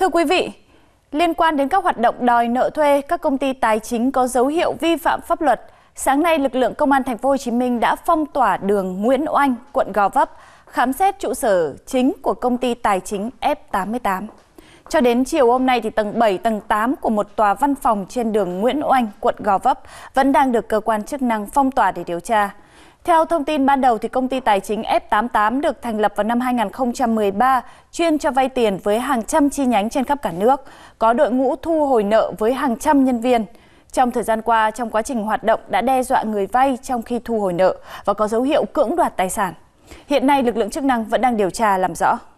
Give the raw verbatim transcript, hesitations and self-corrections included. Thưa quý vị, liên quan đến các hoạt động đòi nợ thuê, các công ty tài chính có dấu hiệu vi phạm pháp luật. Sáng nay, lực lượng Công an Thành phố Hồ Chí Minh đã phong tỏa đường Nguyễn Oanh, quận Gò Vấp, khám xét trụ sở chính của công ty tài chính F tám tám. Cho đến chiều hôm nay, thì tầng bảy, tầng tám của một tòa văn phòng trên đường Nguyễn Oanh, quận Gò Vấp vẫn đang được cơ quan chức năng phong tỏa để điều tra. Theo thông tin ban đầu, thì công ty tài chính F tám tám được thành lập vào năm hai nghìn không trăm mười ba, chuyên cho vay tiền với hàng trăm chi nhánh trên khắp cả nước, có đội ngũ thu hồi nợ với hàng trăm nhân viên. Trong thời gian qua, trong quá trình hoạt động đã đe dọa người vay trong khi thu hồi nợ và có dấu hiệu cưỡng đoạt tài sản. Hiện nay, lực lượng chức năng vẫn đang điều tra làm rõ.